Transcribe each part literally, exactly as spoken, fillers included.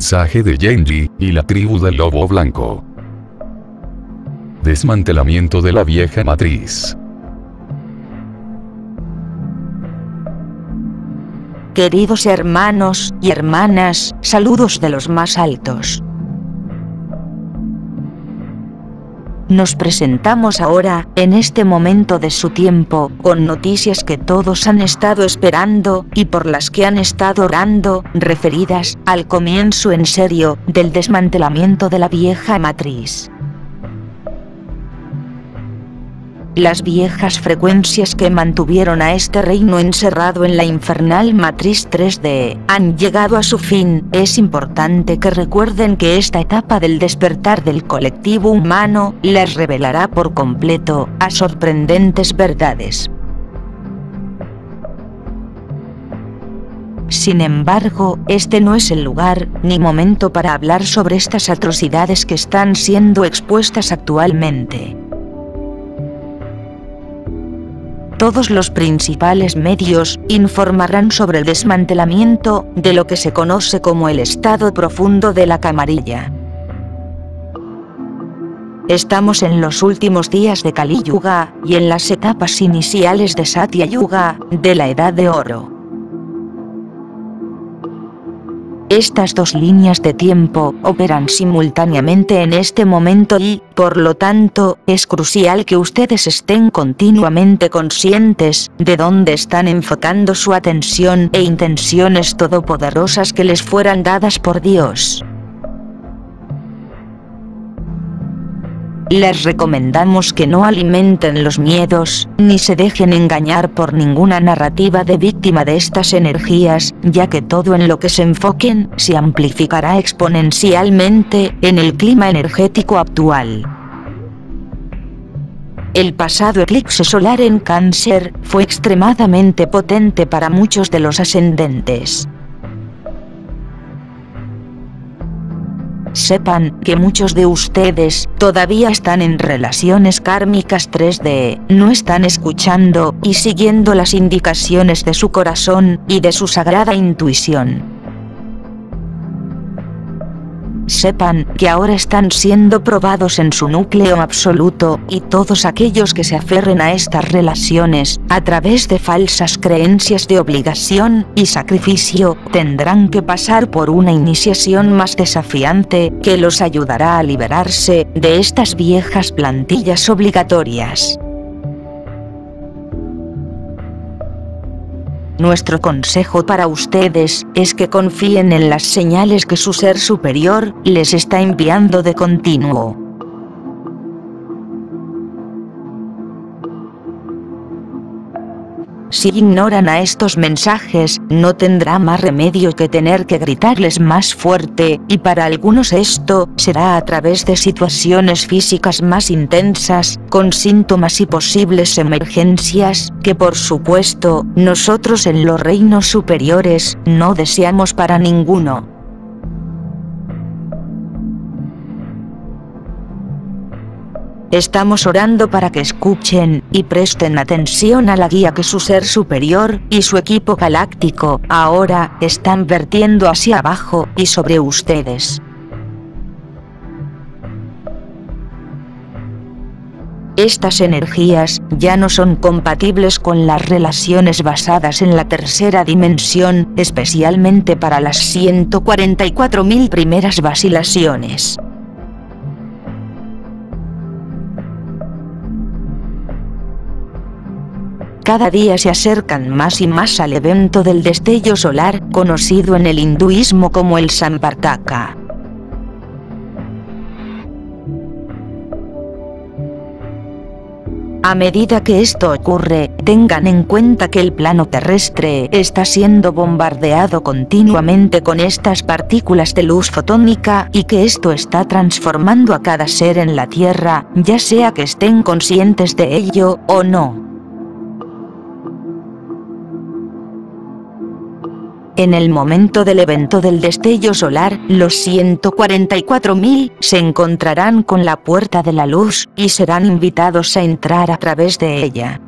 mensaje de Jenji y la tribu del lobo blanco. Desmantelamiento de la vieja matriz. Queridos hermanos y hermanas, saludos de los más altos. Nos presentamos ahora, en este momento de su tiempo, con noticias que todos han estado esperando, y por las que han estado orando, referidas, al comienzo en serio, del desmantelamiento de la vieja matriz. Las viejas frecuencias que mantuvieron a este reino encerrado en la infernal matriz tres D, han llegado a su fin. Es importante que recuerden que esta etapa del despertar del colectivo humano, les revelará por completo, a sorprendentes verdades. Sin embargo, este no es el lugar, ni momento para hablar sobre estas atrocidades que están siendo expuestas actualmente. Todos los principales medios informarán sobre el desmantelamiento de lo que se conoce como el estado profundo de la camarilla. Estamos en los últimos días de Kali Yuga y en las etapas iniciales de Satya Yuga, de la Edad de Oro. Estas dos líneas de tiempo operan simultáneamente en este momento y, por lo tanto, es crucial que ustedes estén continuamente conscientes de dónde están enfocando su atención e intenciones todopoderosas que les fueran dadas por Dios. Les recomendamos que no alimenten los miedos, ni se dejen engañar por ninguna narrativa de víctima de estas energías, ya que todo en lo que se enfoquen, se amplificará exponencialmente, en el clima energético actual. El pasado eclipse solar en Cáncer, fue extremadamente potente para muchos de los ascendentes. Sepan que muchos de ustedes todavía están en relaciones kármicas tres D, no están escuchando y siguiendo las indicaciones de su corazón y de su sagrada intuición. Sepan que ahora están siendo probados en su núcleo absoluto, y todos aquellos que se aferren a estas relaciones, a través de falsas creencias de obligación y sacrificio, tendrán que pasar por una iniciación más desafiante, que los ayudará a liberarse de estas viejas plantillas obligatorias. Nuestro consejo para ustedes, es que confíen en las señales que su ser superior, les está enviando de continuo. Si ignoran a estos mensajes, no tendrá más remedio que tener que gritarles más fuerte, y para algunos esto, será a través de situaciones físicas más intensas, con síntomas y posibles emergencias, que por supuesto, nosotros en los reinos superiores, no deseamos para ninguno. Estamos orando para que escuchen y presten atención a la guía que su ser superior y su equipo galáctico ahora están vertiendo hacia abajo y sobre ustedes. Estas energías ya no son compatibles con las relaciones basadas en la tercera dimensión, especialmente para las ciento cuarenta y cuatro mil primeras vacilaciones. Cada día se acercan más y más al evento del destello solar, conocido en el hinduismo como el Samvartaka. A medida que esto ocurre, tengan en cuenta que el plano terrestre está siendo bombardeado continuamente con estas partículas de luz fotónica, y que esto está transformando a cada ser en la Tierra, ya sea que estén conscientes de ello o no. En el momento del evento del destello solar, los ciento cuarenta y cuatro mil se encontrarán con la puerta de la luz, y serán invitados a entrar a través de ella.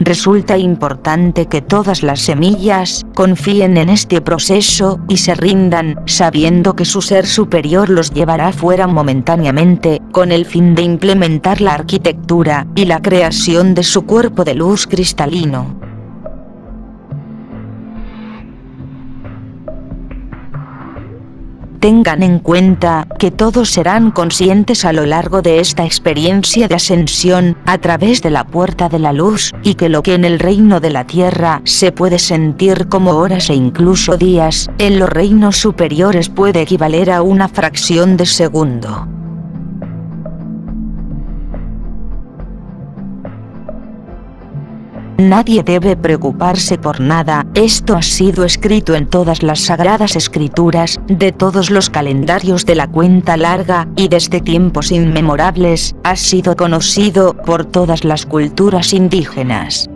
resulta importante que todas las semillas confíen en este proceso y se rindan, sabiendo que su ser superior los llevará fuera momentáneamente, con el fin de implementar la arquitectura y la creación de su cuerpo de luz cristalino. Tengan en cuenta que todos serán conscientes a lo largo de esta experiencia de ascensión, a través de la puerta de la luz, y que lo que en el reino de la tierra se puede sentir como horas e incluso días, en los reinos superiores puede equivaler a una fracción de segundo. Nadie debe preocuparse por nada, esto ha sido escrito en todas las sagradas escrituras, de todos los calendarios de la cuenta larga, y desde tiempos inmemorables, ha sido conocido por todas las culturas indígenas.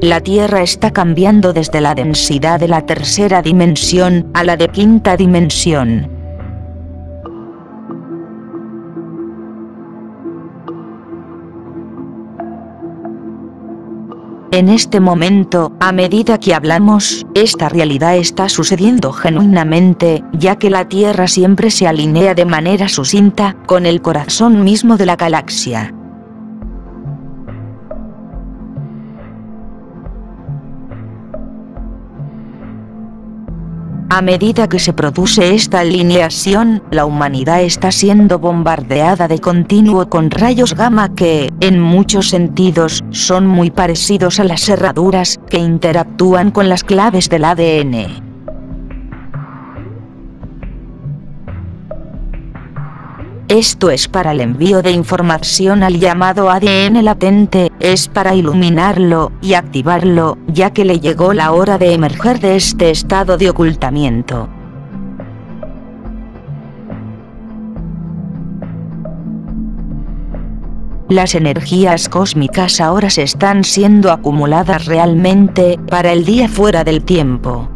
La Tierra está cambiando desde la densidad de la tercera dimensión a la de quinta dimensión. En este momento, a medida que hablamos, esta realidad está sucediendo genuinamente, ya que la Tierra siempre se alinea de manera sucinta, con el corazón mismo de la galaxia. A medida que se produce esta alineación, la humanidad está siendo bombardeada de continuo con rayos gamma que, en muchos sentidos, son muy parecidos a las herraduras que interactúan con las claves del A D N. Esto es para el envío de información al llamado A D N latente, es para iluminarlo y activarlo, ya que le llegó la hora de emerger de este estado de ocultamiento. Las energías cósmicas ahora se están siendo acumuladas realmente para el día fuera del tiempo.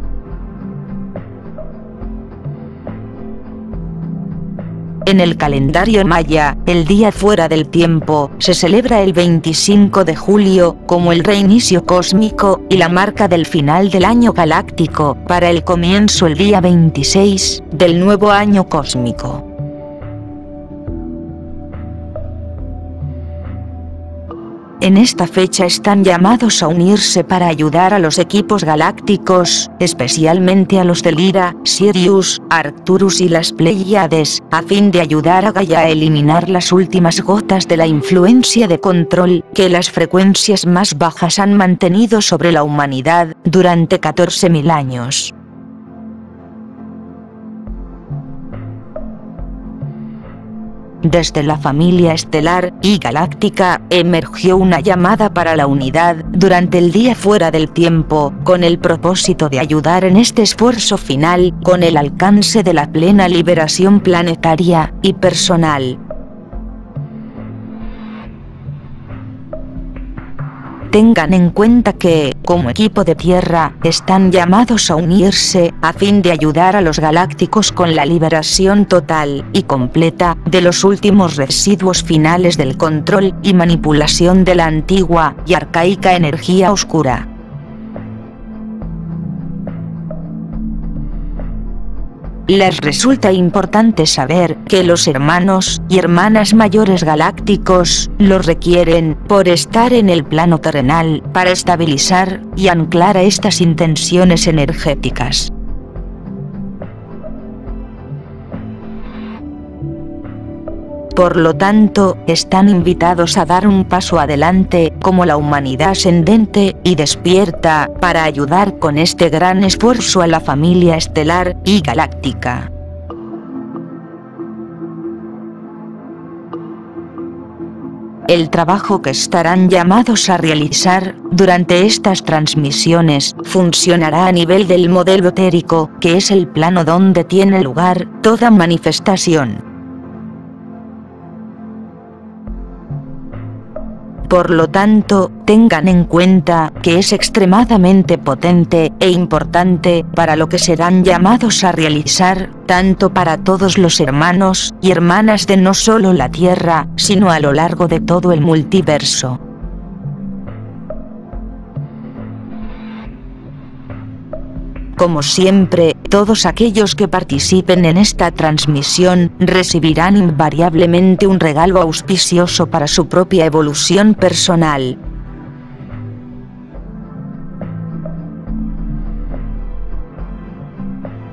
En el calendario maya, el día fuera del tiempo, se celebra el veinticinco de julio, como el reinicio cósmico, y la marca del final del año galáctico, para el comienzo el día veintiséis, del nuevo año cósmico. En esta fecha están llamados a unirse para ayudar a los equipos galácticos, especialmente a los de Lyra, Sirius, Arcturus y las Pleiades, a fin de ayudar a Gaia a eliminar las últimas gotas de la influencia de control que las frecuencias más bajas han mantenido sobre la humanidad durante catorce mil años. Desde la familia estelar y galáctica, emergió una llamada para la unidad durante el día fuera del tiempo, con el propósito de ayudar en este esfuerzo final, con el alcance de la plena liberación planetaria y personal. Tengan en cuenta que, como equipo de Tierra, están llamados a unirse, a fin de ayudar a los galácticos con la liberación total y completa de los últimos residuos finales del control y manipulación de la antigua y arcaica energía oscura. Les resulta importante saber que los hermanos y hermanas mayores galácticos los requieren por estar en el plano terrenal para estabilizar y anclar a estas intenciones energéticas. Por lo tanto, están invitados a dar un paso adelante, como la humanidad ascendente y despierta, para ayudar con este gran esfuerzo a la familia estelar y galáctica. El trabajo que estarán llamados a realizar durante estas transmisiones funcionará a nivel del modelo etérico, que es el plano donde tiene lugar toda manifestación. Por lo tanto, tengan en cuenta que es extremadamente potente e importante para lo que serán llamados a realizar, tanto para todos los hermanos y hermanas de no solo la Tierra, sino a lo largo de todo el multiverso. Como siempre, todos aquellos que participen en esta transmisión recibirán invariablemente un regalo auspicioso para su propia evolución personal.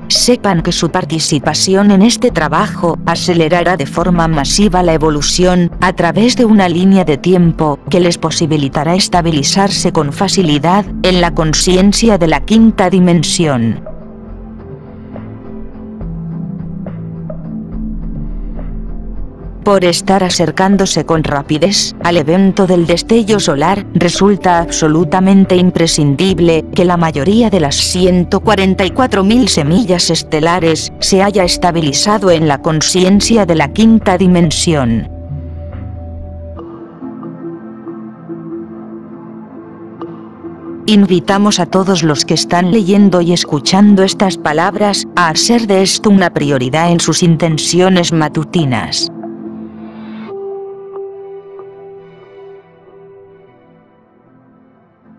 Sepan que su participación en este trabajo acelerará de forma masiva la evolución a través de una línea de tiempo que les posibilitará estabilizarse con facilidad en la conciencia de la quinta dimensión. Por estar acercándose con rapidez al evento del destello solar, resulta absolutamente imprescindible que la mayoría de las ciento cuarenta y cuatro mil semillas estelares se haya estabilizado en la conciencia de la quinta dimensión. Invitamos a todos los que están leyendo y escuchando estas palabras a hacer de esto una prioridad en sus intenciones matutinas.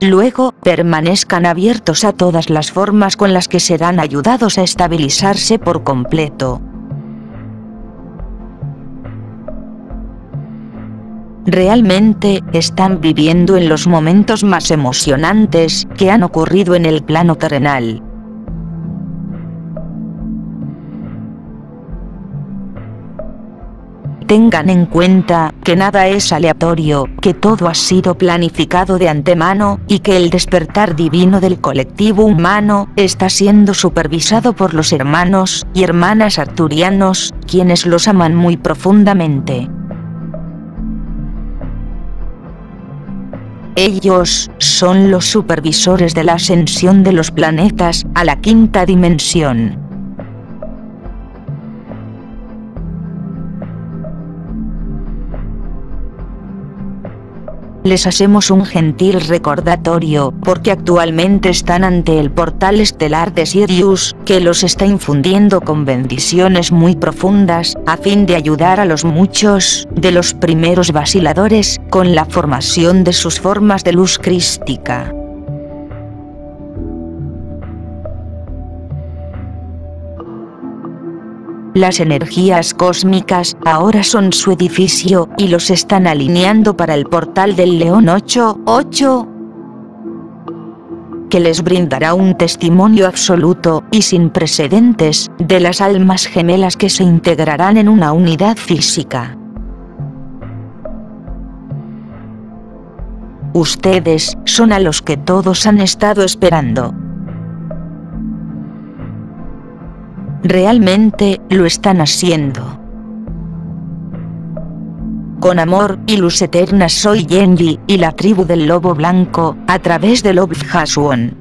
Luego, permanezcan abiertos a todas las formas con las que serán ayudados a estabilizarse por completo. Realmente, están viviendo en los momentos más emocionantes que han ocurrido en el plano terrenal. Tengan en cuenta que nada es aleatorio, que todo ha sido planificado de antemano, y que el despertar divino del colectivo humano está siendo supervisado por los hermanos y hermanas arcturianos, quienes los aman muy profundamente. Ellos son los supervisores de la ascensión de los planetas a la quinta dimensión. Les hacemos un gentil recordatorio, porque actualmente están ante el portal estelar de Sirius, que los está infundiendo con bendiciones muy profundas, a fin de ayudar a los muchos de los primeros vaciladores, con la formación de sus formas de luz crística. Las energías cósmicas ahora son su edificio, y los están alineando para el portal del León ocho punto ocho, que les brindará un testimonio absoluto, y sin precedentes, de las almas gemelas que se integrarán en una unidad física. Ustedes son a los que todos han estado esperando. Realmente, lo están haciendo. Con amor y luz eterna soy Jenji, y la tribu del lobo blanco, a través de Love Has Won.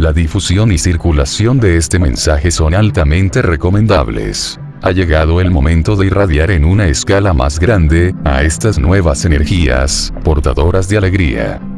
La difusión y circulación de este mensaje son altamente recomendables. Ha llegado el momento de irradiar en una escala más grande, a estas nuevas energías, portadoras de alegría.